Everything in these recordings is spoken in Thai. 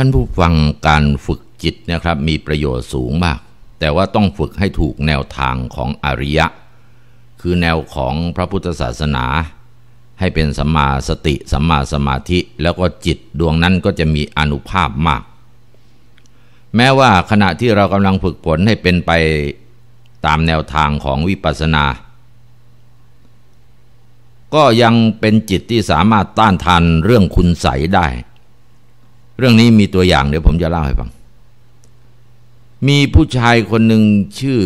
ท่านผู้ฟังการฝึกจิตนะครับมีประโยชน์สูงมากแต่ว่าต้องฝึกให้ถูกแนวทางของอริยะคือแนวของพระพุทธศาสนาให้เป็นสัมมาสติสัมมาสมาธิแล้วก็จิตดวงนั้นก็จะมีอานุภาพมากแม้ว่าขณะที่เรากำลังฝึกฝนให้เป็นไปตามแนวทางของวิปัสสนาก็ยังเป็นจิตที่สามารถต้านทานเรื่องคุณไสยได้เรื่องนี้มีตัวอย่างเดี๋ยวผมจะเล่าให้ฟังมีผู้ชายคนหนึ่งชื่อ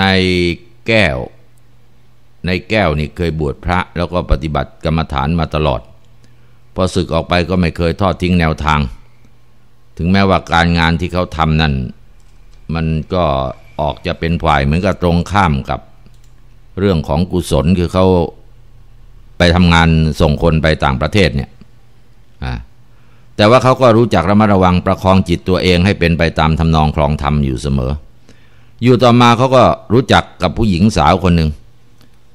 นายแก้วนายแก้วนี่เคยบวชพระแล้วก็ปฏิบัติกรรมฐานมาตลอดพอสึกออกไปก็ไม่เคยทอดทิ้งแนวทางถึงแม้ว่าการงานที่เขาทำนั่นมันก็ออกจะเป็นฝ่ายเหมือนกับตรงข้ามกับเรื่องของกุศลคือเขาไปทำงานส่งคนไปต่างประเทศเนี่ยแต่ว่าเขาก็รู้จักระมัดระวังประคองจิตตัวเองให้เป็นไปตามทำนองครองธรรมอยู่เสมออยู่ต่อมาเขาก็รู้จักกับผู้หญิงสาวคนหนึ่ง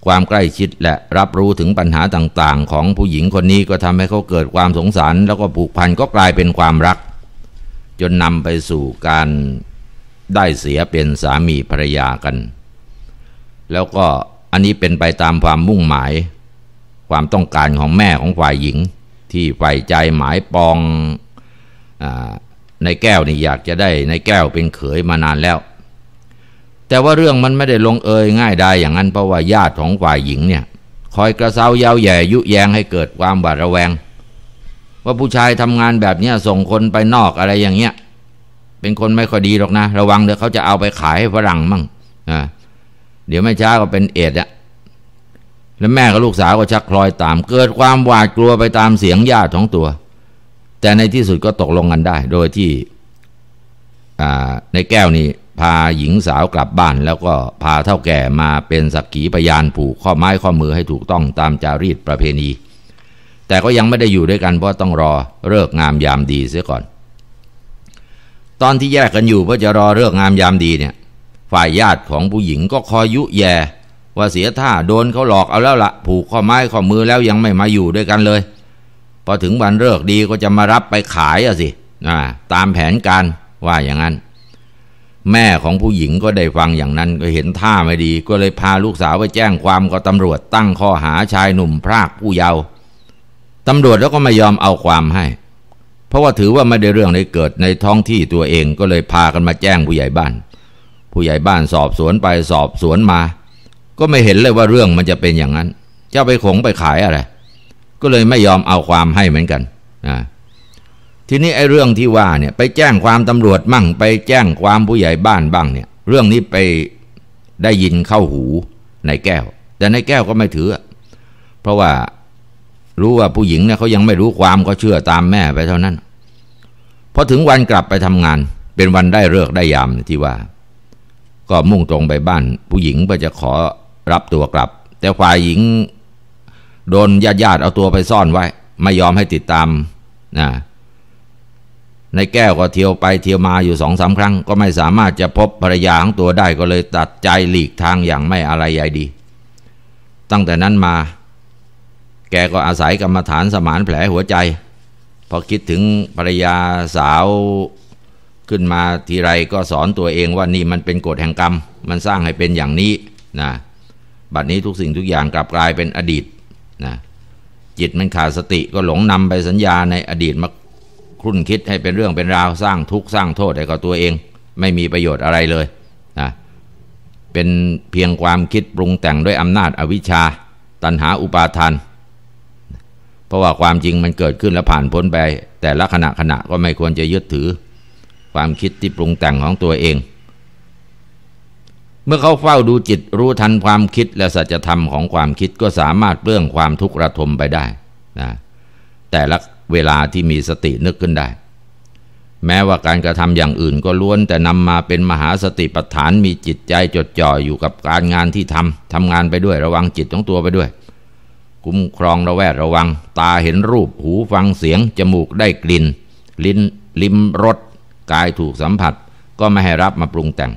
ความใกล้ชิดและรับรู้ถึงปัญหาต่างๆของผู้หญิงคนนี้ก็ทำให้เขาเกิดความสงสารแล้วก็ผูกพันก็กลายเป็นความรักจนนำไปสู่การได้เสียเป็นสามีภรรยากันแล้วก็อันนี้เป็นไปตามความมุ่งหมายความต้องการของแม่ของฝ่ายหญิงที่ใฝ่ใจหมายปองนายแก้วนี่อยากจะได้นายแก้วเป็นเขยมานานแล้วแต่ว่าเรื่องมันไม่ได้ลงเอยง่ายดายอย่างนั้นเพราะว่าญาติของฝ่ายหญิงเนี่ยคอยกระเซาเย้าแย่ยุแยงให้เกิดความหวาดระแวงว่าผู้ชายทำงานแบบนี้ส่งคนไปนอกอะไรอย่างเงี้ยเป็นคนไม่ค่อยดีหรอกนะระวังเดี๋ยวเขาจะเอาไปขายให้ฝรั่งมั่งเดี๋ยวไม่ช้าก็เป็นเอดส์แล้วแม่กับลูกสาวก็ชักลอยตามเกิดความหวาดกลัวไปตามเสียงญาติของตัวแต่ในที่สุดก็ตกลงกันได้โดยที่ในแก้วนี่พาหญิงสาวกลับบ้านแล้วก็พาเท่าแก่มาเป็นสักขีพยานผูกข้อไม้ข้อมือให้ถูกต้องตามจารีตประเพณีแต่ก็ยังไม่ได้อยู่ด้วยกันเพราะต้องรอเลิกงามยามดีเสียก่อนตอนที่แยกกันอยู่เพราะจะรอเลิกงามยามดีเนี่ยฝ่ายญาติของผู้หญิงก็คอยยุแย่ว่าเสียท่าโดนเขาหลอกเอาแล้วละผูกข้อไม้ข้อมือแล้วยังไม่มาอยู่ด้วยกันเลยพอถึงวันเลิกดีก็จะมารับไปขายอะสิตามแผนการว่าอย่างนั้นแม่ของผู้หญิงก็ได้ฟังอย่างนั้นก็เห็นท่าไม่ดีก็เลยพาลูกสาวไปแจ้งความกับตำรวจตั้งข้อหาชายหนุ่มพรากผู้เยาว์ตำรวจแล้วก็ไม่ยอมเอาความให้เพราะว่าถือว่าไม่ได้เรื่องได้เกิดในท้องที่ตัวเองก็เลยพากันมาแจ้งผู้ใหญ่บ้านผู้ใหญ่บ้านสอบสวนไปสอบสวนมาก็ไม่เห็นเลยว่าเรื่องมันจะเป็นอย่างนั้นจะไปขงไปขายอะไรก็เลยไม่ยอมเอาความให้เหมือนกันทีนี้ไอ้เรื่องที่ว่าเนี่ยไปแจ้งความตำรวจมั่งไปแจ้งความผู้ใหญ่บ้านบ้างเนี่ยเรื่องนี้ไปได้ยินเข้าหูนายแก้วแต่นายแก้วก็ไม่ถือเพราะว่ารู้ว่าผู้หญิงเนี่ยเขายังไม่รู้ความก็เชื่อตามแม่ไปเท่านั้นพอถึงวันกลับไปทำงานเป็นวันได้ฤกษ์ได้ยามที่ว่าก็มุ่งตรงไปบ้านผู้หญิงเพื่อจะขอรับตัวกลับแต่ฝ่ายหญิงโดนญาติเอาตัวไปซ่อนไว้ไม่ยอมให้ติดตามนายแก้วก็เที่ยวไปเที่ยวมาอยู่สองสามครั้งก็ไม่สามารถจะพบภรรยาของตัวได้ก็เลยตัดใจหลีกทางอย่างไม่อะไรใยดีตั้งแต่นั้นมาแกก็อาศัยกรรมฐานสมานแผลหัวใจพอคิดถึงภรรยาสาวขึ้นมาทีไรก็สอนตัวเองว่านี่มันเป็นกฎแห่งกรรมมันสร้างให้เป็นอย่างนี้นะบัดนี้ทุกสิ่งทุกอย่างกลับกลายเป็นอดีตนะจิตมันขาดสติก็หลงนำไปสัญญาในอดีตมาคุ้นคิดให้เป็นเรื่องเป็นราวสร้างทุกข์สร้างโทษให้กับตัวเองไม่มีประโยชน์อะไรเลยนะเป็นเพียงความคิดปรุงแต่งด้วยอำนาจอวิชชาตัณหาอุปาทานเพราะว่าความจริงมันเกิดขึ้นและผ่านพ้นไปแต่ละขณะก็ไม่ควรจะยึดถือความคิดที่ปรุงแต่งของตัวเองเมื่อเขาเฝ้าดูจิตรู้ทันความคิดและสัจธรรมของความคิดก็สามารถเปลื้องความทุกข์ระทมไปได้นะแต่ละเวลาที่มีสตินึกขึ้นได้แม้ว่าการกระทำอย่างอื่นก็ล้วนแต่นำมาเป็นมหาสติปัฏฐานมีจิตใจจดจ่ออยู่กับการงานที่ทำงานไปด้วยระวังจิตของตัวไปด้วยคุ้มครองระแวดระวังตาเห็นรูปหูฟังเสียงจมูกได้กลิ่นลิ้นลิ้มรสกายถูกสัมผัสก็ไม่ให้รับมาปรุงแต่ง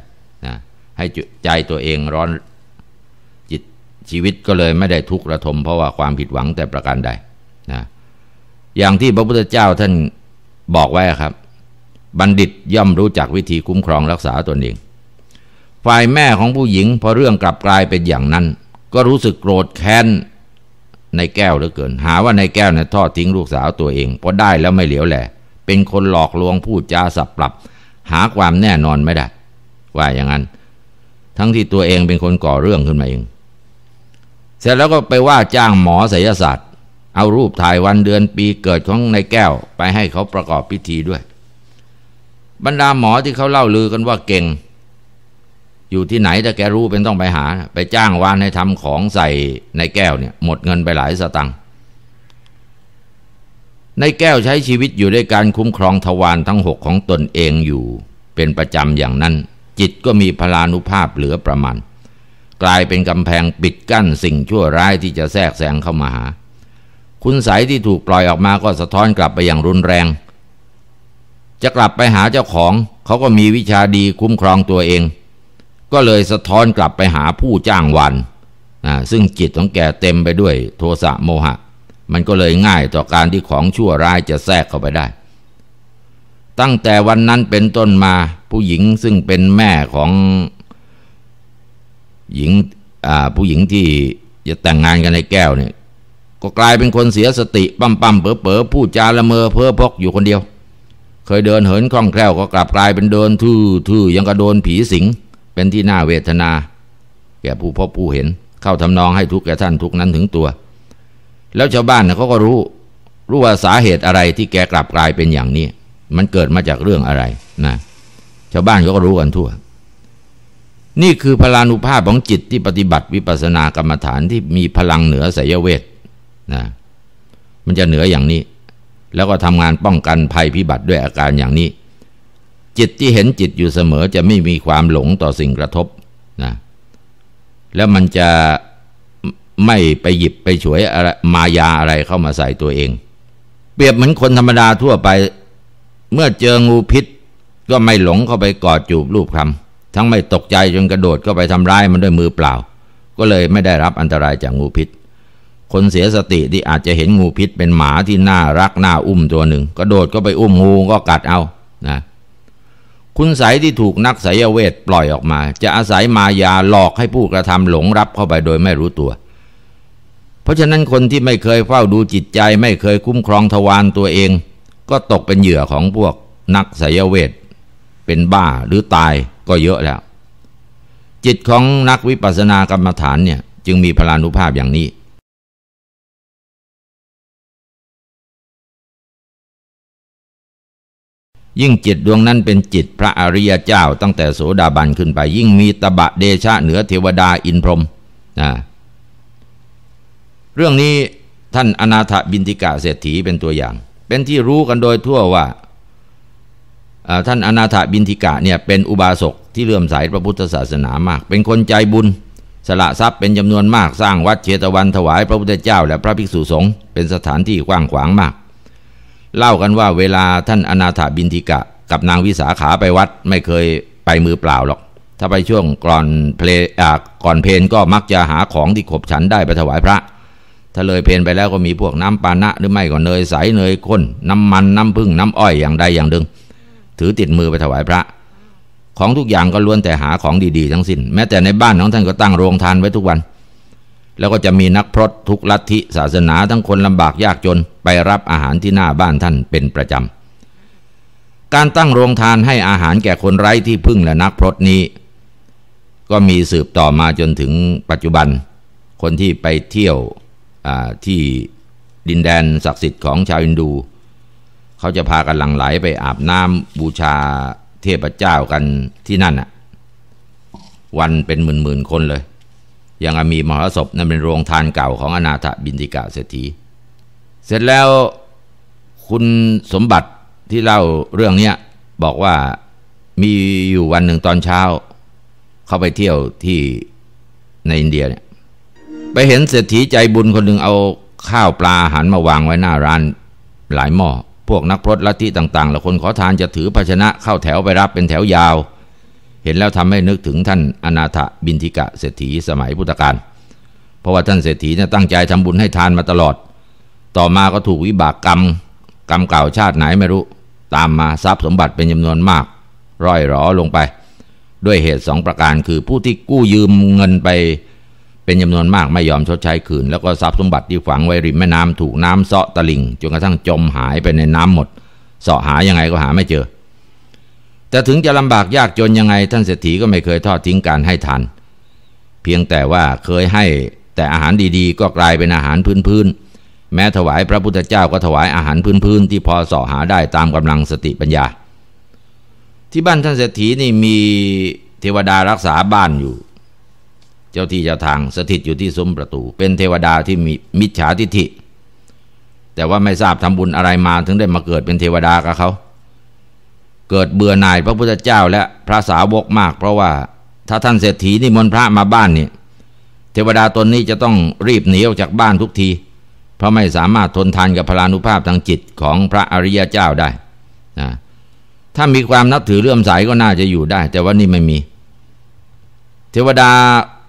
นะให้ใจตัวเองร้อนจิตชีวิตก็เลยไม่ได้ทุกข์ระทมเพราะว่าความผิดหวังแต่ประการใดนะอย่างที่พระพุทธเจ้าท่าน บอกไว้ครับบัณฑิตย่อมรู้จักวิธีคุ้มครองรักษาตนเองฝ่ายแม่ของผู้หญิงพอเรื่องกลับกลายเป็นอย่างนั้นก็รู้สึกโกรธแค้นนายแก้วเหลือเกินหาว่านายแก้วเนี่ยทอดทิ้งลูกสาวตัวเองพอได้แล้วไม่เหลียวแลเป็นคนหลอกลวงพูดจาสับปรับหาความแน่นอนไม่ได้ว่าอย่างนั้นทั้งที่ตัวเองเป็นคนก่อเรื่องขึ้นมาเองเสร็จแล้วก็ไปว่าจ้างหมอไสยศาสตร์เอารูปถ่ายวันเดือนปีเกิดของนายแก้วไปให้เขาประกอบพิธีด้วยบรรดาหมอที่เขาเล่าลือกันว่าเก่งอยู่ที่ไหนถ้าแกรู้เป็นต้องไปหาไปจ้างวานให้ทำของใส่นายแก้วเนี่ยหมดเงินไปหลายสตังค์นายแก้วใช้ชีวิตอยู่ด้วยการคุ้มครองทวารทั้งหกของตนเองอยู่เป็นประจำอย่างนั้นจิตก็มีพลานุภาพเหลือประมาณกลายเป็นกำแพงปิดกั้นสิ่งชั่วร้ายที่จะแทรกแซงเข้ามาหาคุณไสที่ถูกปล่อยออกมาก็สะท้อนกลับไปอย่างรุนแรงจะกลับไปหาเจ้าของเขาก็มีวิชาดีคุ้มครองตัวเองก็เลยสะท้อนกลับไปหาผู้จ้างวานซึ่งจิตของแกเต็มไปด้วยโทสะโมหะมันก็เลยง่ายต่อการที่ของชั่วร้ายจะแทรกเข้าไปได้ตั้งแต่วันนั้นเป็นต้นมาผู้หญิงซึ่งเป็นแม่ของผู้หญิงที่จะแต่งงานกันในแก้วเนี่ยก็กลายเป็นคนเสียสติปั๊มๆเป๋อๆพูดจาละเมอเพ้อพกอยู่คนเดียวเคยเดินเหินคล่องแคล่วก็กลับกลายเป็นเดินทื่อยังก็โดนผีสิงเป็นที่น่าเวทนาแก่ผู้พบผู้เห็นเข้าทำนองให้ทุกข์แก่ท่านทุกนั้นถึงตัวแล้วชาวบ้านเขาก็รู้ว่าสาเหตุอะไรที่แกกลับกลายเป็นอย่างนี้มันเกิดมาจากเรื่องอะไรนะชาวบ้านเขาก็รู้กันทั่วนี่คือพลานุภาพของจิตที่ปฏิบัติวิปัสสนากรรมฐานที่มีพลังเหนือไสยเวทนะมันจะเหนืออย่างนี้แล้วก็ทำงานป้องกันภัยพิบัติด้วยอาการอย่างนี้จิตที่เห็นจิตอยู่เสมอจะไม่มีความหลงต่อสิ่งกระทบนะแล้วมันจะไม่ไปหยิบไปฉวยอะไรมายาอะไรเข้ามาใส่ตัวเองเปรียบเหมือนคนธรรมดาทั่วไปเมื่อเจองูพิษก็ไม่หลงเข้าไปกอดจูบลูบคลำทั้งไม่ตกใจจนกระโดดเข้าไปทำร้ายมันด้วยมือเปล่าก็เลยไม่ได้รับอันตรายจากงูพิษคนเสียสติที่อาจจะเห็นงูพิษเป็นหมาที่น่ารักน่าอุ้มตัวหนึ่งกระโดดก็ไปอุ้มงูก็กัดเอานะคุณไสที่ถูกนักไสยเวทปล่อยออกมาจะอาศัยมายาหลอกให้ผู้กระทำหลงรับเข้าไปโดยไม่รู้ตัวเพราะฉะนั้นคนที่ไม่เคยเฝ้าดูจิตใจไม่เคยคุ้มครองทวารตัวเองก็ตกเป็นเหยื่อของพวกนักไสยเวทเป็นบ้าหรือตายก็เยอะแล้วจิตของนักวิปัสสนากรรมฐานเนี่ยจึงมีพลานุภาพอย่างนี้ยิ่งจิตดวงนั้นเป็นจิตพระอริยเจ้าตั้งแต่โสดาบันขึ้นไปยิ่งมีตบะเดชะเหนือเทวดาอินพรหมเรื่องนี้ท่านอนาถบิณฑิกะเศรษฐีเป็นตัวอย่างเป็นที่รู้กันโดยทั่วว่าท่านอนาถบิณฑิกะเนี่ยเป็นอุบาสกที่เลื่อมใสพระพุทธศาสนามากเป็นคนใจบุญสละทรัพย์เป็นจำนวนมากสร้างวัดเชตวันถวายพระพุทธเจ้าและพระภิกษุสงฆ์เป็นสถานที่กว้างขวางมากเล่ากันว่าเวลาท่านอนาถบิณฑิกะกับนางวิสาขาไปวัดไม่เคยไปมือเปล่าหรอกถ้าไปช่วงก่อนเพลก็มักจะหาของที่ขบฉันได้ไปถวายพระถ้าเลยเพลไปแล้วก็มีพวกน้ำปานะหรือไม่ก็เนยใสเนยข้นน้ำมันน้ำผึ้งน้ำอ้อยอย่างใดอย่างหนึ่งถือติดมือไปถวายพระของทุกอย่างก็ล้วนแต่หาของดีๆทั้งสิ้นแม้แต่ในบ้านของท่านก็ตั้งโรงทานไว้ทุกวันแล้วก็จะมีนักพรตทุกลัทธิศาสนาทั้งคนลำบากยากจนไปรับอาหารที่หน้าบ้านท่านเป็นประจำการตั้งโรงทานให้อาหารแก่คนไร้ที่พึ่งและนักพรตนี้ก็มีสืบต่อมาจนถึงปัจจุบันคนที่ไปเที่ยวที่ดินแดนศักดิ์สิทธิ์ของชาวฮินดูเขาจะพากันหลั่งไหลไปอาบน้ำบูชาเทพเจ้ากันที่นั่นวันเป็นหมื่นๆคนเลยยังมีมหรสพนั่นเป็นโรงทานเก่าของอนาถบิณฑิกะเศรษฐีเสร็จแล้วคุณสมบัติที่เล่าเรื่องนี้บอกว่ามีอยู่วันหนึ่งตอนเช้าเข้าไปเที่ยวที่ในอินเดียเนี่ยไปเห็นเศรษฐีใจบุญคนหนึ่งเอาข้าวปลาอาหารมาวางไว้หน้าร้านหลายหม้อพวกนักพรตลัทธิต่างๆและคนขอทานจะถือภาชนะเข้าแถวไปรับเป็นแถวยาวเห็นแล้วทำให้นึกถึงท่านอนาถบิณฑิกะเศรษฐีสมัยพุทธกาลเพราะว่าท่านเศรษฐีตั้งใจทำบุญให้ทานมาตลอดต่อมาก็ถูกวิบากกรรมเก่าชาติไหนไม่รู้ ตามมาทรัพย์สมบัติเป็นจำนวนมากร่อยหรอลงไปด้วยเหตุสองประการคือผู้ที่กู้ยืมเงินไปเป็นจำนวนมากไม่ยอมชดใช้คืนแล้วก็ทรัพย์สมบัติที่ฝังไว้ริมแม่น้ำถูกน้ำเซาะตะลิ่งจนกระทั่งจมหายไปในน้ำหมดเสาะหายังไงก็หาไม่เจอแต่ถึงจะลำบากยากจนยังไงท่านเศรษฐีก็ไม่เคยทอดทิ้งการให้ทานเพียงแต่ว่าเคยให้แต่อาหารดีๆก็กลายเป็นอาหารพื้นๆแม้ถวายพระพุทธเจ้าก็ถวายอาหารพื้นๆที่พอเสาะหาได้ตามกำลังสติปัญญาที่บ้านท่านเศรษฐีนี่มีเทวดารักษาบ้านอยู่เจ้าที่เจ้าทางสถิตอยู่ที่ซุ้มประตูเป็นเทวดาที่มีมิจฉาทิฐิแต่ว่าไม่ทราบทำบุญอะไรมาถึงได้มาเกิดเป็นเทวดากับเขาเกิดเบื่อหน่ายพระพุทธเจ้าและพระสาวกมากเพราะว่าถ้าท่านเศรษฐีนิมนต์พระมาบ้านนี่เทวดาตนนี้จะต้องรีบหนีออกจากบ้านทุกทีเพราะไม่สามารถทนทานกับพลานุภาพทางจิตของพระอริยเจ้าได้นะถ้ามีความนับถือเลื่อมใสก็น่าจะอยู่ได้แต่ว่านี่ไม่มีเทวดา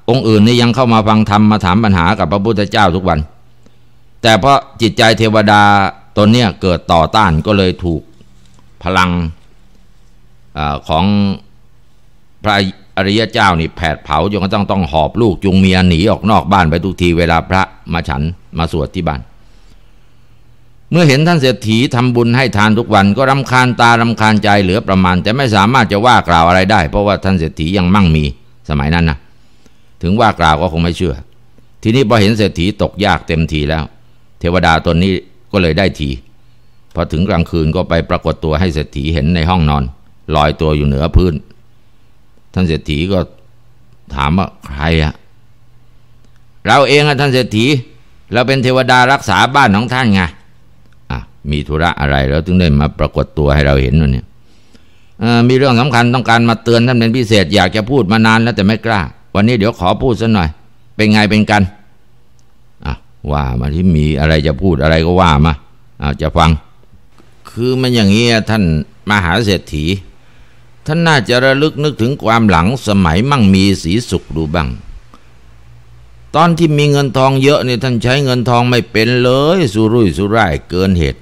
องค์อื่นนี่ยังเข้ามาฟังธรรมมาถามปัญหากับพระพุทธเจ้าทุกวันแต่เพราะจิตใจเทวดาตนเนี้ยเกิดต่อต้านก็เลยถูกพลังของพระอริยเจ้านี่แผดเผาจนก็ต้องหอบลูกจุงเมียหนีออกนอกบ้านไปทุกทีเวลาพระมาฉันมาสวดที่บ้านเมื่อเห็นท่านเศรษฐีทำบุญให้ทานทุกวันก็รำคาญตารำคาญใจเหลือประมาณแต่ไม่สามารถจะว่ากล่าวอะไรได้เพราะว่าท่านเศรษฐียังมั่งมีสมัยนั้นนะถึงว่ากล่าวก็คงไม่เชื่อทีนี้พอเห็นเศรษฐีตกยากเต็มทีแล้วเทวดาตนนี้ก็เลยได้ทีพอถึงกลางคืนก็ไปปรากฏตัวให้เศรษฐีเห็นในห้องนอนลอยตัวอยู่เหนือพื้นท่านเศรษฐีก็ถามว่าใครอะเราเองอะท่านเศรษฐีเราเป็นเทวดารักษาบ้านของท่านไงมีธุระอะไรแล้วถึงได้มาปรากฏตัวให้เราเห็นวันนี้มีเรื่องสำคัญต้องการมาเตือนท่านเป็นพิเศษอยากจะพูดมานานแล้วแต่ไม่กล้าวันนี้เดี๋ยวขอพูดสักหน่อยเป็นไงเป็นกันว่ามาที่มีอะไรจะพูดอะไรก็ว่ามาจะฟังคือมันอย่างนี้ท่านมหาเศรษฐีท่านน่าจะระลึกนึกถึงความหลังสมัยมั่งมีสีสุขดูบ้างตอนที่มีเงินทองเยอะเนี่ยท่านใช้เงินทองไม่เป็นเลยสุรุ่ยสุร่ายเกินเหตุ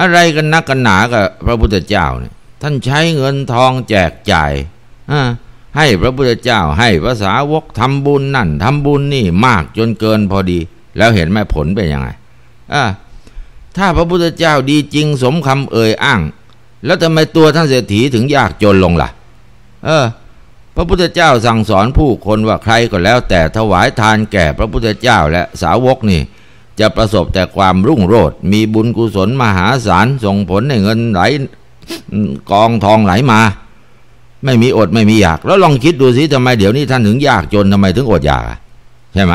อะไรกันนักกันหนากับพระพุทธเจ้าเนี่ยท่านใช้เงินทองแจกจ่ายให้พระพุทธเจ้าให้พระสาวกทำบุญนั่นทำบุญนี่มากจนเกินพอดีแล้วเห็นไหมผลเป็นยังไงถ้าพระพุทธเจ้าดีจริงสมคำเอ่ยอ้างแล้วทำไมตัวท่านเศรษฐีถึงยากจนลงล่ะพระพุทธเจ้าสั่งสอนผู้คนว่าใครก็แล้วแต่ถวายทานแก่พระพุทธเจ้าและสาวกนี่จะประสบแต่ความรุ่งโรจน์มีบุญกุศลมหาศาลส่งผลให้เงินไหลกองทองไหลมาไม่มีอดไม่มีอยากแล้วลองคิดดูสิทำไมเดี๋ยวนี้ท่านถึงยากจนทำไมถึงอดอยากใช่ไหม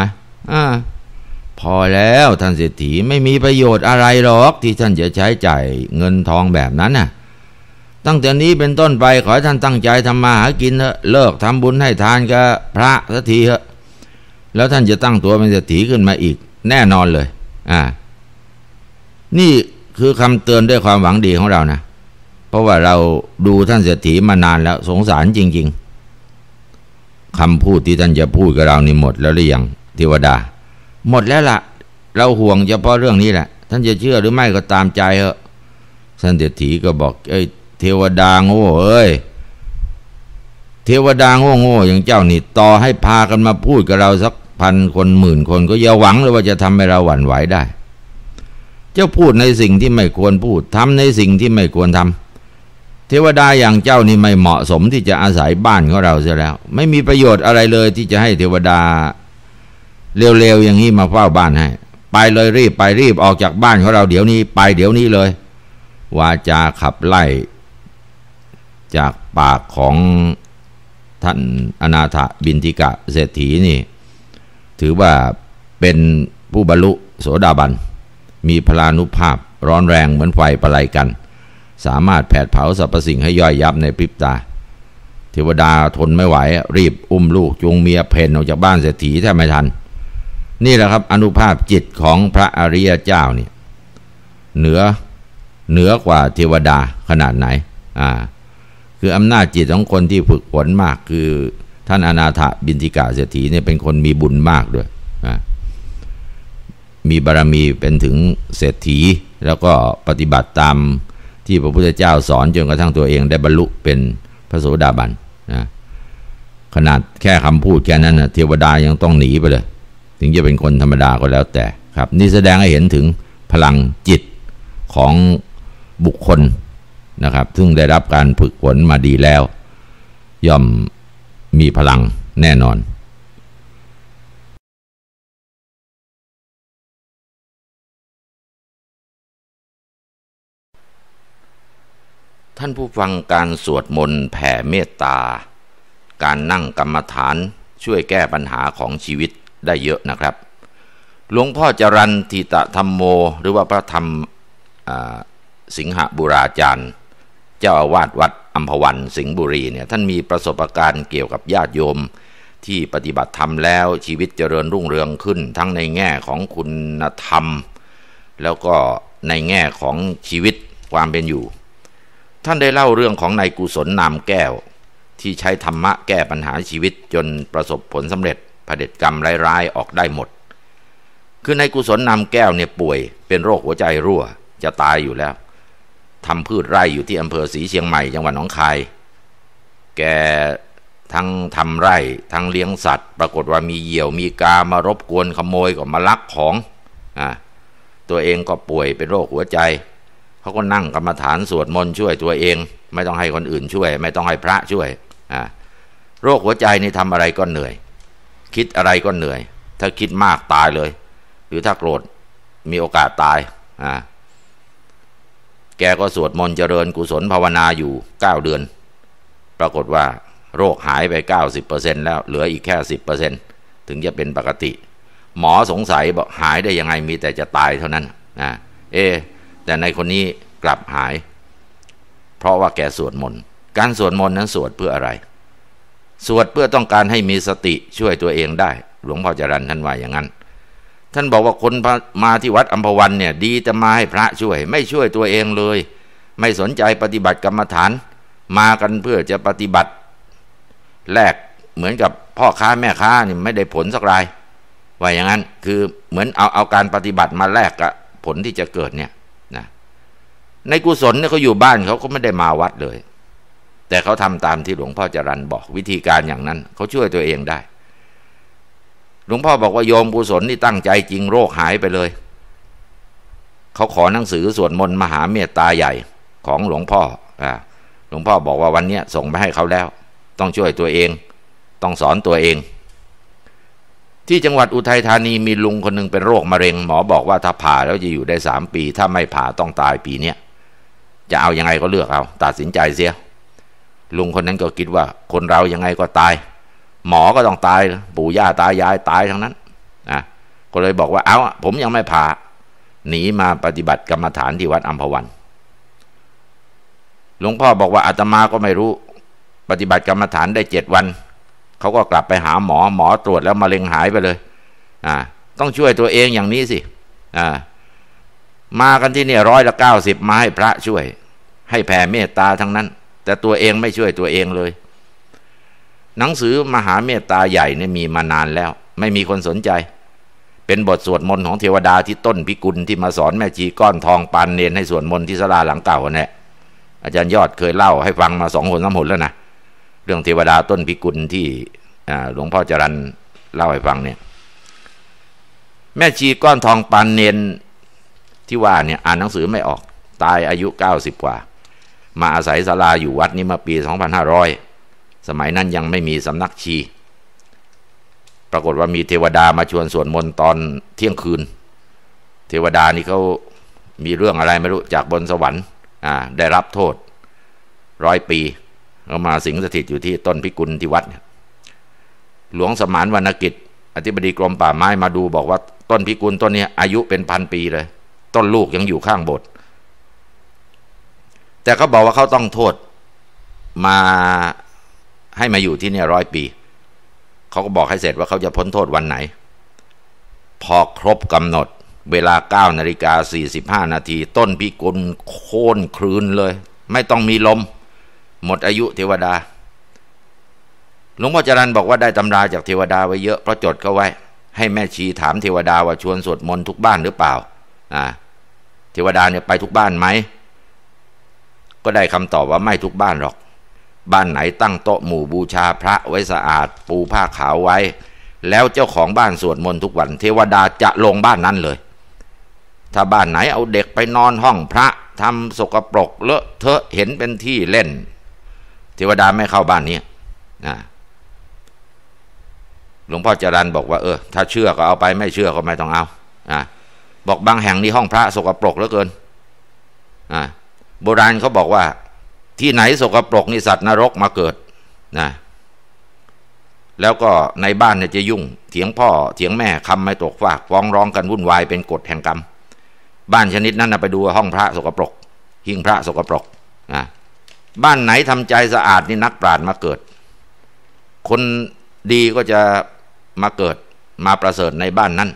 พอแล้วท่านเศรษฐีไม่มีประโยชน์อะไรหรอกที่ท่านจะใช้จ่ายเงินทองแบบนั้นน่ะตั้งแต่นี้เป็นต้นไปขอให้ท่านตั้งใจทำมาหากินเถอะเลิกทำบุญให้ทานกับพระสักทีเถอะแล้วท่านจะตั้งตัวเป็นเศรษฐีขึ้นมาอีกแน่นอนเลยนี่คือคำเตือนด้วยความหวังดีของเรานะเพราะว่าเราดูท่านเศรษฐีมานานแล้วสงสารจริงๆคำพูดที่ท่านจะพูดกับเรานี่หมดแล้วหรือยังเทวดาหมดแล้วล่ะเราห่วงเฉพาะเรื่องนี้แหละท่านจะเชื่อหรือไม่ก็ตามใจเถอะท่านเศรษฐีก็บอกไอ้เทวดาโง่เอ้ยเทวดาโง่โง่อย่างเจ้านี่ต่อให้พากันมาพูดกับเราสักพันคนหมื่นคนก็อย่าหวังเลยว่าจะทำให้เราหวั่นไหวได้เจ้าพูดในสิ่งที่ไม่ควรพูดทำในสิ่งที่ไม่ควรทำเทวดาอย่างเจ้านี่ไม่เหมาะสมที่จะอาศัยบ้านของเราเสียแล้วไม่มีประโยชน์อะไรเลยที่จะให้เทวดาเร็วๆอย่างนี้มาเฝ้าบ้านให้ไปเลยรีบไปรีบออกจากบ้านของเราเดี๋ยวนี้ไปเดี๋ยวนี้เลยวาจาขับไล่จากปากของท่านอนาถบิณฑิกะเศรษฐีนี่ถือว่าเป็นผู้บรรลุโสดาบันมีพลานุภาพร้อนแรงเหมือนไฟประไลกันสามารถแผดเผาสรรพสิ่งให้ย่อยยับในพริบตาเทวดาทนไม่ไหวรีบอุ้มลูกจูงเมียเพ่นออกจากบ้านเศรษฐีแทบไม่ทันนี่แหละครับอนุภาพจิตของพระอริยเจ้าเนี่ยเหนือกว่าเทวดาขนาดไหนคืออำนาจจิตของคนที่ฝึกฝนมากคือท่านอนาถบิณฑิกะเศรษฐีเนี่ยเป็นคนมีบุญมากด้วยมีบารมีเป็นถึงเศรษฐีแล้วก็ปฏิบัติตาม ที่พระพุทธเจ้าสอนจนกระทั่งตัวเองได้บรรลุเป็นพระโสดาบันนะขนาดแค่คำพูดแค่นั้นนะเทวดายังต้องหนีไปเลยถึงจะเป็นคนธรรมดาก็แล้วแต่ครับนี่แสดงให้เห็นถึงพลังจิตของบุคคลนะครับซึ่งได้รับการฝึกฝนมาดีแล้วย่อมมีพลังแน่นอนท่านผู้ฟังการสวดมนต์แผ่เมตตาการนั่งกรรมฐานช่วยแก้ปัญหาของชีวิตได้เยอะนะครับหลวงพ่อจรัญทิตธรรมโมหรือว่าพระธรรมสิงหบุราจารย์เจ้าอาวาสวัดอัมพวันสิงห์บุรีเนี่ยท่านมีประสบการณ์เกี่ยวกับญาติโยมที่ปฏิบัติธรรมแล้วชีวิตเจริญรุ่งเรืองขึ้นทั้งในแง่ของคุณธรรมแล้วก็ในแง่ของชีวิตความเป็นอยู่ท่านได้เล่าเรื่องของนายกุศลนามแก้วที่ใช้ธรรมะแก้ปัญหาชีวิตจนประสบผลสำเร็จเผด็จกรรมร้ายๆออกได้หมดคือนายกุศลนามแก้วเนี่ยป่วยเป็นโรคหัวใจรั่วจะตายอยู่แล้วทำพืชไร่อยู่ที่อำเภอศรีเชียงใหม่จังหวัดหนองคายแกทั้งทำไร่ทั้งเลี้ยงสัตว์ปรากฏว่ามีเหยี่ยวมีกามารบกวนขโมยก็มาลักของตัวเองก็ป่วยเป็นโรคหัวใจเขาก็นั่งกรรมฐานสวดมนต์ช่วยตัวเองไม่ต้องให้คนอื่นช่วยไม่ต้องให้พระช่วยโรคหัวใจนี่ทำอะไรก็เหนื่อยคิดอะไรก็เหนื่อยถ้าคิดมากตายเลยหรือถ้าโกรธมีโอกาสตายแกก็สวดมนต์เจริญกุศลภาวนาอยู่9เดือนปรากฏว่าโรคหายไป 90% แล้วเหลืออีกแค่ 10% ถึงจะเป็นปกติหมอสงสัยบอกหายได้ยังไงมีแต่จะตายเท่านั้นแต่ในคนนี้กลับหายเพราะว่าแกสวดมนต์การสวดมนต์นั้นสวดเพื่ออะไรสวดเพื่อต้องการให้มีสติช่วยตัวเองได้หลวงพ่อจรัญท่านว่าอย่างนั้นท่านบอกว่าคนมาที่วัดอัมพวันเนี่ยดีแต่มาให้พระช่วยไม่ช่วยตัวเองเลยไม่สนใจปฏิบัติกรรมฐานมากันเพื่อจะปฏิบัติแลกเหมือนกับพ่อค้าแม่ค้านี่ไม่ได้ผลสักรายว่าอย่างนั้นคือเหมือนเอาการปฏิบัติมาแลกกับผลที่จะเกิดเนี่ยนะในกุศลเนี่ยเขาอยู่บ้านเขาก็ไม่ได้มาวัดเลยแต่เขาทำตามที่หลวงพ่อจรัญบอกวิธีการอย่างนั้นเขาช่วยตัวเองได้หลวงพ่อบอกว่าโยมกุศลที่ตั้งใจจริงโรคหายไปเลยเขาขอหนังสือสวดมนต์มหาเมตตาใหญ่ของหลวงพ่อหลวงพ่อบอกว่าวันนี้ส่งไปให้เขาแล้วต้องช่วยตัวเองต้องสอนตัวเองที่จังหวัดอุทัยธานีมีลุงคนหนึ่งเป็นโรคมะเร็งหมอบอกว่าถ้าผ่าแล้วจะอยู่ได้3 ปีถ้าไม่ผ่าต้องตายปีนี้จะเอายังไงก็เลือกเอาตัดสินใจเสียลุงคนนั้นก็คิดว่าคนเรายังไงก็ตายหมอก็ต้องตายปู่ย่าตายายตายทั้งนั้นก็เลยบอกว่าเอาผมยังไม่ผ่าหนีมาปฏิบัติกรรมฐานที่วัดอัมพวันหลวงพ่อบอกว่าอาตมาก็ไม่รู้ปฏิบัติกรรมฐานได้7 วันเขาก็กลับไปหาหมอหมอตรวจแล้วมะเร็งหายไปเลยต้องช่วยตัวเองอย่างนี้สิมากันที่นี่190มาให้พระช่วยให้แผ่เมตตาทั้งนั้นแต่ตัวเองไม่ช่วยตัวเองเลยหนังสือมหาเมตตาใหญ่เนี่ยมีมานานแล้วไม่มีคนสนใจเป็นบทสวดมนต์ของเทวดาที่ต้นพิกุลที่มาสอนแม่ชีก้อนทองปานเนนให้สวดมนต์ที่ศาลาหลังเก่าเนี่ยอาจารย์ยอดเคยเล่าให้ฟังมา2 หน 3 หนแล้วนะเรื่องเทวดาต้นพิกุลที่หลวงพ่อจรัญเล่าให้ฟังเนี่ยแม่ชีก้อนทองปานเนนที่ว่าเนี่ยอ่านหนังสือไม่ออกตายอายุ90กว่ามาอาศัยศาลาอยู่วัดนี้มาปี2500สมัยนั้นยังไม่มีสำนักชีปรากฏว่ามีเทวดามาชวนสวดมนต์ตอนเที่ยงคืนเทวดานี่เขามีเรื่องอะไรไม่รู้จากบนสวรรค์ได้รับโทษ100 ปีเขามาสิงสถิตอยู่ที่ต้นพิกุลที่วัดหลวงสมานวรรณกิจอธิบดีกรมป่าไม้มาดูบอกว่าต้นพิกุลต้นนี้อายุเป็น1,000 ปีเลยต้นลูกยังอยู่ข้างโบสถ์แต่เขาบอกว่าเขาต้องโทษมาให้มาอยู่ที่นี่100 ปีเขาก็บอกให้เสร็จว่าเขาจะพ้นโทษวันไหนพอครบกำหนดเวลา9:45 น.ต้นพิกุลโค่นคลืนเลยไม่ต้องมีลมหมดอายุเทวดาหลวงพ่อจรัญบอกว่าได้ตำราจากเทวดาไว้เยอะเพราะจดเขาไว้ให้แม่ชีถามเทวดาว่าชวนสวดมนต์ทุกบ้านหรือเปล่าเทวดาเนี่ยไปทุกบ้านไหม ก็ได้คำตอบว่าไม่ทุกบ้านหรอกบ้านไหนตั้งโต๊ะหมู่บูชาพระไว้สะอาดปูผ้าขาวไว้แล้วเจ้าของบ้านสวดมนต์ทุกวันเทวดาจะลงบ้านนั้นเลยถ้าบ้านไหนเอาเด็กไปนอนห้องพระทำสกปรกเลอะเทอะเห็นเป็นที่เล่นเทวดาไม่เข้าบ้านนี้นะหลวงพ่อจรัญบอกว่าถ้าเชื่อก็เอาไปไม่เชื่อก็ไม่ต้องเอาบอกบางแห่งนี่ห้องพระสกปรกเหลือเกินโบราณเขาบอกว่าที่ไหนสกปรกนี่สัตว์นรกมาเกิดนะแล้วก็ในบ้านเนี่ยจะยุ่งเถียงพ่อเถียงแม่คำไม่ตกฟากฟ้องร้องกันวุ่นวายเป็นกฎแห่งกรรมบ้านชนิดนั้นนะไปดูห้องพระสกปรกหิ้งพระสกปรกนะบ้านไหนทำใจสะอาดนี่นักปราชญ์มาเกิดคนดีก็จะมาเกิดมาประเสริฐในบ้านนั้น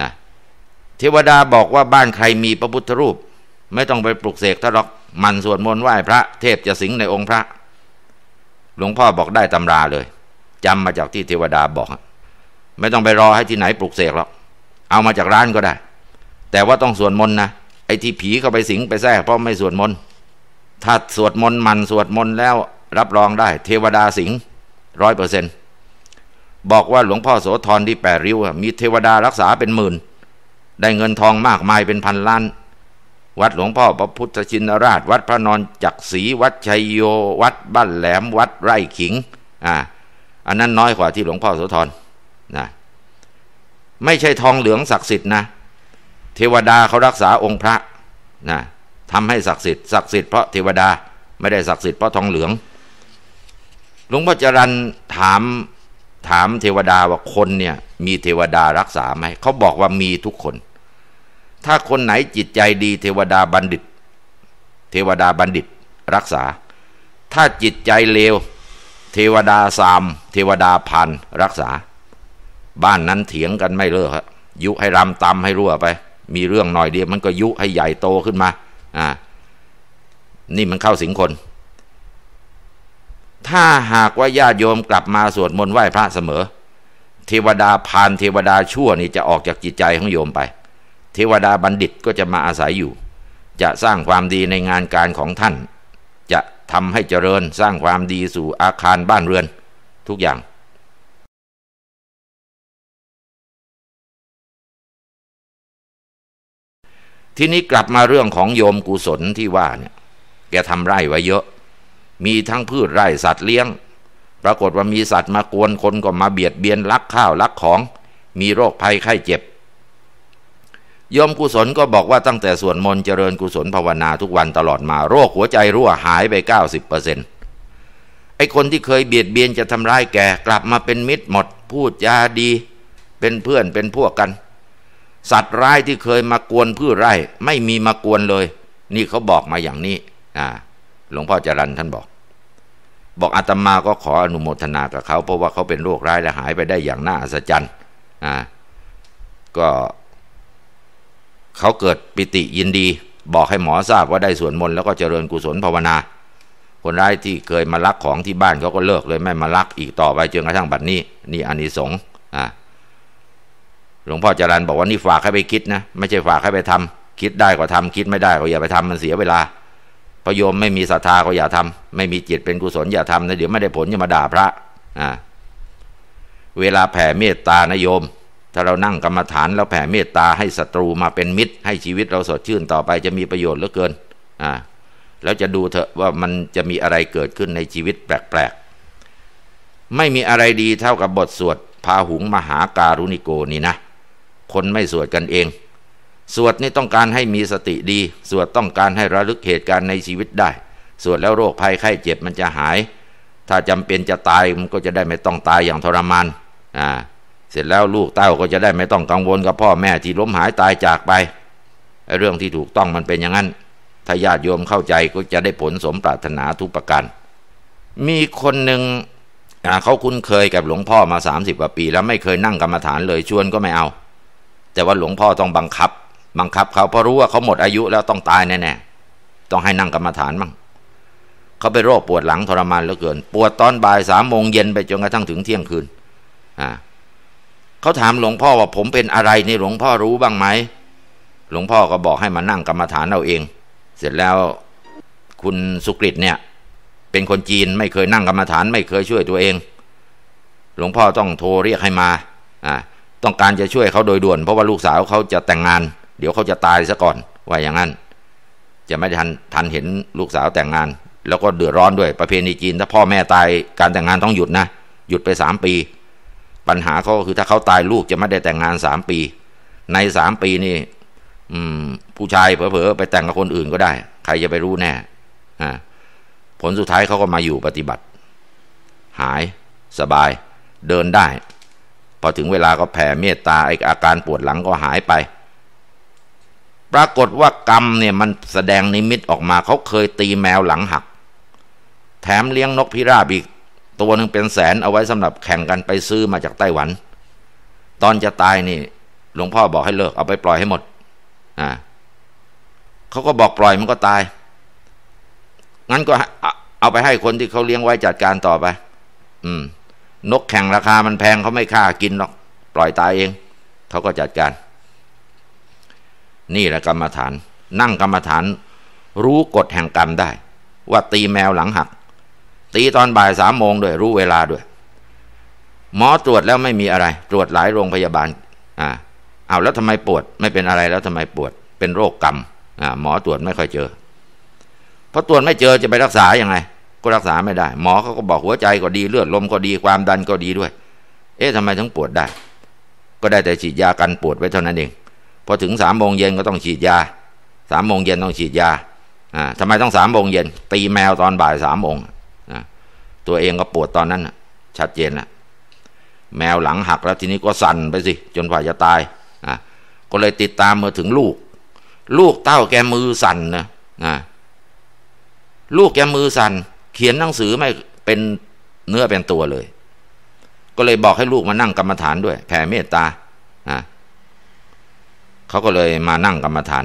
นะเทวดาบอกว่าบ้านใครมีพระพุทธรูปไม่ต้องไปปลุกเสกท่านหรอกมันสวดมนต์ไหว้พระเทพจะสิงในองค์พระหลวงพ่อบอกได้ตำราเลยจำมาจากที่เทวดาบอกไม่ต้องไปรอให้ที่ไหนปลุกเสกหรอกเอามาจากร้านก็ได้แต่ว่าต้องสวดมนต์นะไอ้ที่ผีเข้าไปสิงไปแทรกเพราะไม่สวดมนต์ถ้าสวดมนต์มันสวดมนต์แล้วรับรองได้เทวดาสิง 100% บอกว่าหลวงพ่อโสธรที่8 ริ้วมีเทวดารักษาเป็นหมื่นได้เงินทองมากมายเป็นพันล้านวัดหลวงพ่อพระพุทธชินราชวัดพระนอนจักรีวัดชัยโยวัดบ้านแหลมวัดไร่ขิงอันนั้นน้อยกว่าที่หลวงพ่อโสธรนะไม่ใช่ทองเหลืองศักดิ์สิทธิ์นะเทวดาเขารักษาองค์พระนะทำให้ศักดิ์สิทธิ์เพราะเทวดาไม่ได้ศักดิ์สิทธิ์เพราะทองเหลืองหลวงพ่อจรัญถามเทวดาว่าคนเนี่ยมีเทวดารักษาไหมเขาบอกว่ามีทุกคนถ้าคนไหนจิตใจดีเทวดาบัณฑิตรักษาถ้าจิตใจเลวเทวดาสามเทวดาพันรักษาบ้านนั้นเถียงกันไม่เลิกยุให้รำตำให้รั่วไปมีเรื่องหน่อยเดียวมันก็ยุให้ใหญ่โตขึ้นมานี่มันเข้าสิงคนถ้าหากว่าญาติโยมกลับมาสวดมนต์ไหว้พระเสมอเทวดาพันเทวดาชั่วนี่จะออกจากจิตใจของโยมไปเทวดาบัณฑิตก็จะมาอาศัยอยู่จะสร้างความดีในงานการของท่านจะทำให้เจริญสร้างความดีสู่อาคารบ้านเรือนทุกอย่างทีนี้กลับมาเรื่องของโยมกุศลที่ว่าเนี่ยแกทำไร่ไว้เยอะมีทั้งพืชไร่สัตว์เลี้ยงปรากฏว่ามีสัตว์มากวนคนก็มาเบียดเบียนลักข้าวลักของมีโรคภัยไข้เจ็บโยมกุศลก็บอกว่าตั้งแต่สวดมนต์เจริญกุศลภาวนาทุกวันตลอดมาโรคหัวใจรั่วหายไป 90% ไอ้คนที่เคยเบียดเบียนจะทำร้ายแกกลับมาเป็นมิตรหมดพูดจาดีเป็นเพื่อนเป็นพวกกันสัตว์ร้ายที่เคยมากวนพืชไร่ไม่มีมากวนเลยนี่เขาบอกมาอย่างนี้หลวงพ่อจรัญท่านบอกอาตมาก็ขออนุโมทนากับเขาเพราะว่าเขาเป็นโรคร้ายและหายไปได้อย่างน่าอัศจรรย์ก็เขาเกิดปิติยินดีบอกให้หมอทราบว่าได้สวดมนต์แล้วก็เจริญกุศลภาวนาคนร้ายที่เคยมาลักของที่บ้านเขาก็เลิกเลยไม่มาลักอีกต่อไปจนกระทั่งบัดนี้นี่อานิสงส์หลวงพ่อจรัญบอกว่านี่ฝากให้ไปคิดนะไม่ใช่ฝากให้ไปทำคิดได้ก็ทำคิดไม่ได้ก็อย่าไปทำมันเสียเวลาพโยมไม่มีศรัทธาก็อย่าทำไม่มีจิตเป็นกุศลอย่าทำนะเดี๋ยวไม่ได้ผลจะมาด่าพระเวลาแผ่เมตตานะโยมถ้าเรานั่งกรรมฐานแล้วแผ่เมตตาให้ศัตรูมาเป็นมิตรให้ชีวิตเราสดชื่นต่อไปจะมีประโยชน์เหลือเกินแล้วจะดูเถอะว่ามันจะมีอะไรเกิดขึ้นในชีวิตแปลกๆไม่มีอะไรดีเท่ากับบทสวดพาหุงมหาการุณิโกนี่นะคนไม่สวดกันเองสวดนี่ต้องการให้มีสติดีสวดต้องการให้ระลึกเหตุการณ์ในชีวิตได้สวดแล้วโรคภัยไข้เจ็บมันจะหายถ้าจำเป็นจะตายมันก็จะได้ไม่ต้องตายอย่างทรมานเสร็จแล้วลูกเต้าก็จะได้ไม่ต้องกังวลกับพ่อแม่ที่ล้มหายตายจากไปเรื่องที่ถูกต้องมันเป็นอย่างนั้นถ้าญาติโยมเข้าใจก็จะได้ผลสมปรารถนาทุกประการมีคนหนึ่งเขาคุ้นเคยกับหลวงพ่อมา30 กว่าปีแล้วไม่เคยนั่งกรรมฐานเลยชวนก็ไม่เอาแต่ว่าหลวงพ่อต้องบังคับเขาเพราะรู้ว่าเขาหมดอายุแล้วต้องตายแน่ๆต้องให้นั่งกรรมฐานมั่งเขาไปโรคปวดหลังทรมานเหลือเกินปวดตอนบ่าย3 โมงเย็นไปจนกระทั่งถึงเที่ยงคืนเขาถามหลวงพ่อว่าผมเป็นอะไรนี่หลวงพ่อรู้บ้างไหมหลวงพ่อก็บอกให้มานั่งกรรมฐานเอาเองเสร็จแล้ว คุณสุกฤตเนี่ยเป็นคนจีนไม่เคยนั่งกรรมฐานไม่เคยช่วยตัวเองหลวงพ่อต้องโทรเรียกให้มาต้องการจะช่วยเขาโดยด่วนเพราะว่าลูกสาวเขาจะแต่งงานเดี๋ยวเขาจะตายซะก่อนว่าอย่างนั้นจะไม่ทันเห็นลูกสาวแต่งงานแล้วก็เดือดร้อนด้วยประเพณีจีนถ้าพ่อแม่ตายการแต่งงานต้องหยุดนะหยุดไป3 ปีปัญหาเขาก็คือถ้าเขาตายลูกจะไม่ได้แต่งงาน3 ปีใน3 ปีนี่ผู้ชายเผลอๆไปแต่งกับคนอื่นก็ได้ใครจะไปรู้แน่ผลสุดท้ายเขาก็มาอยู่ปฏิบัติหายสบายเดินได้พอถึงเวลาก็แผ่เมตตาอาการปวดหลังก็หายไปปรากฏว่ากรรมเนี่ยมันแสดงนิมิตออกมาเขาเคยตีแมวหลังหักแถมเลี้ยงนกพิราบอีกตัวหนึ่งเป็นแสนเอาไว้สำหรับแข่งกันไปซื้อมาจากไต้หวันตอนจะตายนี่หลวงพ่อบอกให้เลิกเอาไปปล่อยให้หมดเขาก็บอกปล่อยมันก็ตายงั้นก็เอาไปให้คนที่เขาเลี้ยงไว้จัดการต่อไปนกแข่งราคามันแพงเขาไม่ฆ่ากินหรอกปล่อยตายเองเขาก็จัดการนี่แหละกรรมฐานนั่งกรรมฐานรู้กฎแห่งกรรมได้ว่าตีแมวหลังหักตีตอนบ่าย3 โมงด้วยรู้เวลาด้วยหมอตรวจแล้วไม่มีอะไรตรวจหลายโรงพยาบาลเอาแล้วทำไมปวดไม่เป็นอะไรแล้วทำไมปวดเป็นโรคกรรมหมอตรวจไม่ค่อยเจอเพราะตรวจไม่เจอจะไปรักษาอย่างไรก็รักษาไม่ได้หมอเขาก็บอกหัวใจก็ดีเลือดลมก็ดีความดันก็ดีด้วยทำไมถึงปวดได้ก็ได้แต่ฉีดยากันปวดไว้เท่านั้นเองพอถึง3 โมงเย็นก็ต้องฉีดยา3 โมงเย็นต้องฉีดยาทำไมต้อง3 โมงเย็นตีแมวตอนบ่าย3 โมงตัวเองก็ปวดตอนนั้นชัดเจนละแมวหลังหักแล้วทีนี้ก็สั่นไปสิจนกว่าจะตายก็เลยติดตามมาถึงลูกเต้าแกมือสั่นนะลูกแกมือสั่นเขียนหนังสือไม่เป็นเนื้อเป็นตัวเลยก็เลยบอกให้ลูกมานั่งกรรมฐานด้วยแผ่เมตตาเขาก็เลยมานั่งกรรมฐาน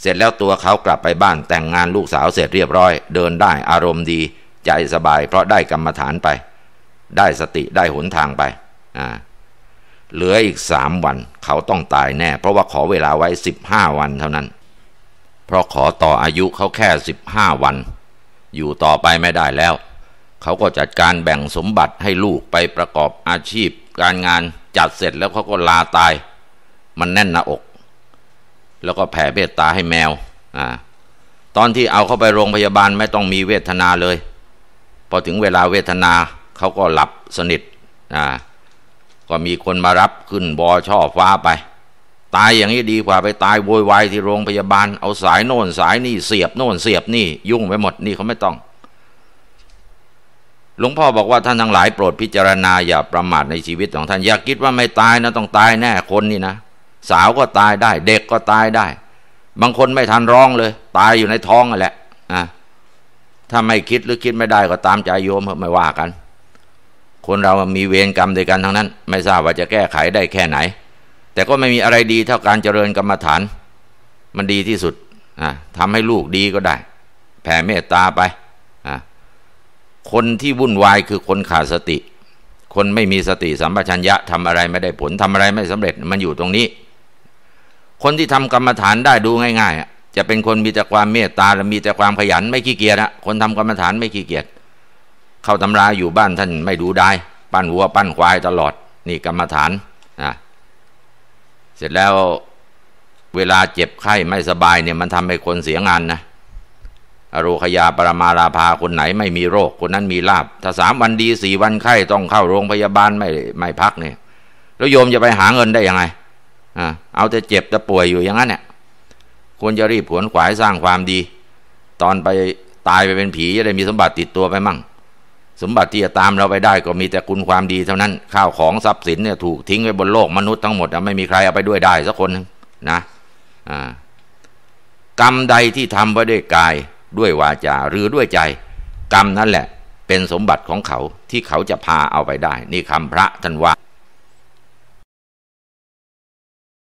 เสร็จแล้วตัวเขากลับไปบ้านแต่งงานลูกสาวเสร็จเรียบร้อยเดินได้อารมณ์ดีใจสบายเพราะได้กรรมฐานไปได้สติได้หนทางไปเหลืออีก3 วันเขาต้องตายแน่เพราะว่าขอเวลาไว้15 วันเท่านั้นเพราะขอต่ออายุเขาแค่15 วันอยู่ต่อไปไม่ได้แล้วเขาก็จัดการแบ่งสมบัติให้ลูกไปประกอบอาชีพการงานจัดเสร็จแล้วเขาก็ลาตายมันแน่นหน้าอกแล้วก็แผ่เมตตาให้แมวตอนที่เอาเข้าไปโรงพยาบาลไม่ต้องมีเวทนาเลยพอถึงเวลาเวทนาเขาก็หลับสนิทก็มีคนมารับขึ้นบอช่อฟ้าไปตายอย่างนี้ดีกว่าไปตายโวยวายที่โรงพยาบาลเอาสายโน่นสายนี่เสียบโน่นเสียบนี่ยุ่งไปหมดนี่เขาไม่ต้องหลวงพ่อบอกว่าท่านทั้งหลายโปรดพิจารณาอย่าประมาทในชีวิตของท่านอย่าคิดว่าไม่ตายนะต้องตายแน่คนนี่นะสาวก็ตายได้เด็กก็ตายได้บางคนไม่ทันร้องเลยตายอยู่ในท้องนั่นแหละถ้าไม่คิดหรือคิดไม่ได้ก็ตามใจโยมไม่ว่ากันคนเรามีเวรกรรมด้วยกันทั้งนั้นไม่ทราบว่าจะแก้ไขได้แค่ไหนแต่ก็ไม่มีอะไรดีเท่าการเจริญกรรมฐานมันดีที่สุดทำให้ลูกดีก็ได้แผ่เมตตาไปคนที่วุ่นวายคือคนขาดสติคนไม่มีสติสัมปชัญญะทำอะไรไม่ได้ผลทำอะไรไม่สำเร็จมันอยู่ตรงนี้คนที่ทำกรรมฐานได้ดูง่ายๆจะเป็นคนมีแต่ความเมตตาและมีแต่ความขยันไม่ขี้เกียจคนทำกรรมฐานไม่ขี้เกียจเข้าตำราอยู่บ้านท่านไม่ดูได้ปั้นวัวปั้นควายตลอดนี่กรรมฐานเสร็จแล้วเวลาเจ็บไข้ไม่สบายเนี่ยมันทำให้คนเสียงานนะอโรคยาปรมาราภาคนไหนไม่มีโรคคนนั้นมีลาภถ้า3 วันดี4 วันไข้ต้องเข้าโรงพยาบาลไม่พักเนี่ยแล้วโยมจะไปหาเงินได้ยังไงเอาแต่เจ็บแต่ป่วยอยู่อย่างนั้นเนี่ยควรจะรีบผวนขวายสร้างความดีตอนไปตายไปเป็นผีจะได้มีสมบัติติดตัวไปมั่งสมบัติที่จะตามเราไปได้ก็มีแต่คุณความดีเท่านั้นข้าวของทรัพย์สินเนี่ยถูกทิ้งไว้บนโลกมนุษย์ทั้งหมดไม่มีใครเอาไปด้วยได้สักคนนะกรรมใดที่ทำไว้ด้วยกายด้วยวาจาหรือด้วยใจกรรมนั่นแหละเป็นสมบัติของเขาที่เขาจะพาเอาไปได้นี่คำพระท่านว่า